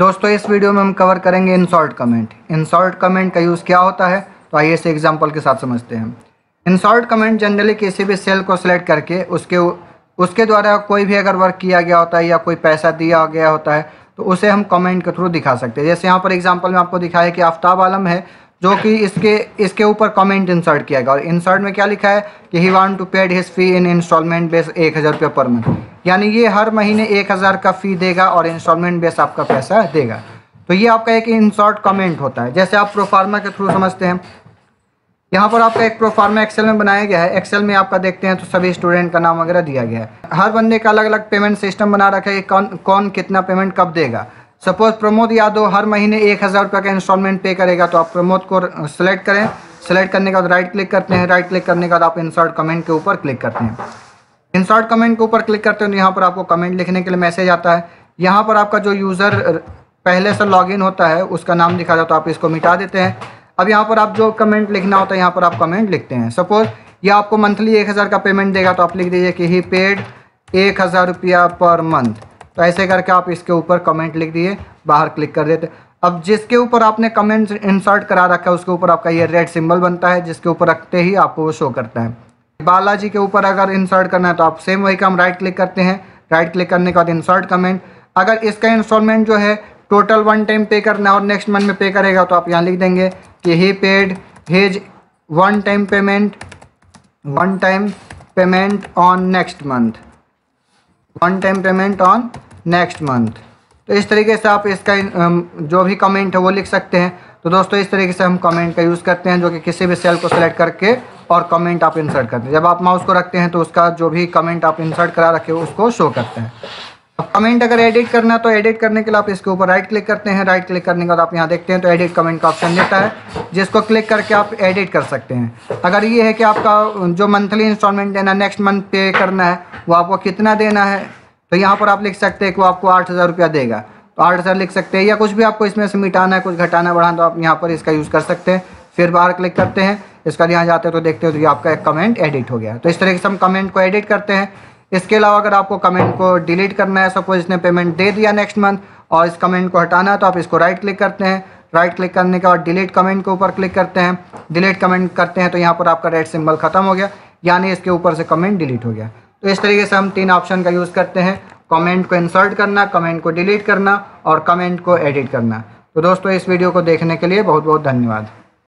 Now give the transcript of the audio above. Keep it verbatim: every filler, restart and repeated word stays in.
दोस्तों इस वीडियो में हम कवर करेंगे इंसॉर्ट कमेंट। इंसॉर्ट कमेंट का यूज़ क्या होता है तो आइए इसे एग्जांपल के साथ समझते हैं। इंसॉर्ट कमेंट जनरली किसी भी सेल को सिलेक्ट करके उसके उसके द्वारा कोई भी अगर वर्क किया गया होता है या कोई पैसा दिया गया होता है तो उसे हम कमेंट के थ्रू दिखा सकते हैं। जैसे यहाँ पर एग्जाम्पल में आपको दिखाया कि आफ्ताब आलम है जो कि इसके इसके ऊपर कमेंट इंसर्ट किया गया और इंसर्ट में क्या लिखा है कि he want to paid his fee in instalment base एक हज़ार रुपये पर मंथ, यानी ये हर महीने एक हज़ार का फ़ी देगा और इंस्टॉलमेंट बेस आपका पैसा देगा। तो ये आपका एक इंसर्ट कमेंट होता है। जैसे आप प्रोफार्मा के थ्रू समझते हैं, यहाँ पर आपका एक प्रोफार्मा एक्सेल में बनाया गया है। एक्सेल में आपका देखते हैं तो सभी स्टूडेंट का नाम वगैरह दिया गया है। हर बंदे का अलग अलग पेमेंट सिस्टम बना रखा है कि कौन कौन कितना पेमेंट कब देगा। सपोज प्रमोद यादव हर महीने एक हज़ार रुपये का इंस्टॉलमेंट पे करेगा तो आप प्रमोद को सिलेक्ट करें, सिलेक्ट करने के बाद राइट क्लिक करते हैं, राइट क्लिक करने के बाद आप इंसर्ट कमेंट के ऊपर क्लिक करते हैं। इंसर्ट कमेंट के ऊपर क्लिक करते हैं तो यहाँ पर आपको कमेंट लिखने के लिए मैसेज आता है। यहाँ पर आपका जो यूज़र पहले से लॉगिन होता है उसका नाम दिखा जाता है, आप इसको मिटा देते हैं। अब यहाँ पर आप जो कमेंट लिखना होता है यहाँ पर आप कमेंट लिखते हैं। सपोज यह आपको मंथली एक हज़ार का पेमेंट देगा तो आप लिख दीजिए कि ही पेड एक हज़ार रुपया पर मंथ। तो ऐसे करके आप इसके ऊपर कमेंट लिख दिए, बाहर क्लिक कर देते। अब जिसके ऊपर आपने कमेंट इंसर्ट करा रखा है उसके ऊपर आपका ये रेड सिंबल बनता है जिसके ऊपर रखते ही आपको वो शो करता है। बालाजी के ऊपर अगर इंसर्ट करना है तो आप सेम वही काम राइट क्लिक करते हैं, राइट क्लिक करने के बाद इंसर्ट कमेंट। अगर इसका इंस्टॉलमेंट जो है टोटल वन टाइम पे करना है और नेक्स्ट मंथ में पे करेगा तो आप यहाँ लिख देंगे कि he paid his one time payment one time payment on next month one time payment on next month. तो इस तरीके से आप इसका जो भी कमेंट है वो लिख सकते हैं। तो दोस्तों इस तरीके से हम कमेंट का यूज़ करते हैं जो कि किसी भी सेल को सिलेक्ट करके और कमेंट आप इंसर्ट करते हैं। जब आप माउस को रखते हैं तो उसका जो भी कमेंट आप इंसर्ट करा रखे उसको शो करते हैं। अब कमेंट अगर एडिट करना है तो एडिट करने के लिए आप इसके ऊपर राइट क्लिक करते हैं, राइट क्लिक करने के बाद आप यहाँ देखते हैं तो एडिट कमेंट का ऑप्शन देता है जिसको क्लिक करके आप एडिट कर सकते हैं। अगर ये है कि आपका जो मंथली इंस्टॉलमेंट देना है नेक्स्ट मंथ पे करना है वो आपको कितना देना है तो यहाँ पर आप लिख सकते हैं कि वो आपको आठ हज़ार रुपया देगा तो आठ हज़ार लिख सकते हैं, या कुछ भी आपको इसमें से मिटाना है, कुछ घटाना बढ़ाना तो आप यहाँ पर इसका यूज़ कर सकते हैं। फिर बाहर क्लिक करते हैं, इसका यहाँ जाते हैं तो देखते हैं तो ये आपका एक कमेंट एडिट हो गया। तो इस तरीके से हम कमेंट को एडिट करते हैं। इसके अलावा अगर आपको कमेंट को डिलीट करना है, सपोज इसने पेमेंट दे दिया नेक्स्ट मंथ और इस कमेंट को हटाना है तो आप इसको राइट क्लिक करते हैं, राइट क्लिक करने के बाद डिलीट कमेंट के ऊपर क्लिक करते हैं, डिलीट कमेंट करते हैं तो यहाँ पर आपका रेड सिंबल खत्म हो गया यानी इसके ऊपर से कमेंट डिलीट हो गया। तो इस तरीके से हम तीन ऑप्शन का यूज़ करते हैं, कमेंट को इंसर्ट करना, कमेंट को डिलीट करना और कमेंट को एडिट करना। तो दोस्तों इस वीडियो को देखने के लिए बहुत बहुत धन्यवाद।